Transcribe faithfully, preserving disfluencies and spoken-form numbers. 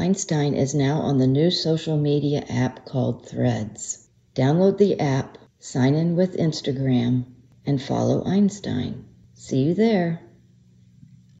Einstein is now on the new social media app called Threads. Download the app, sign in with Instagram, and follow Einstein. See you there.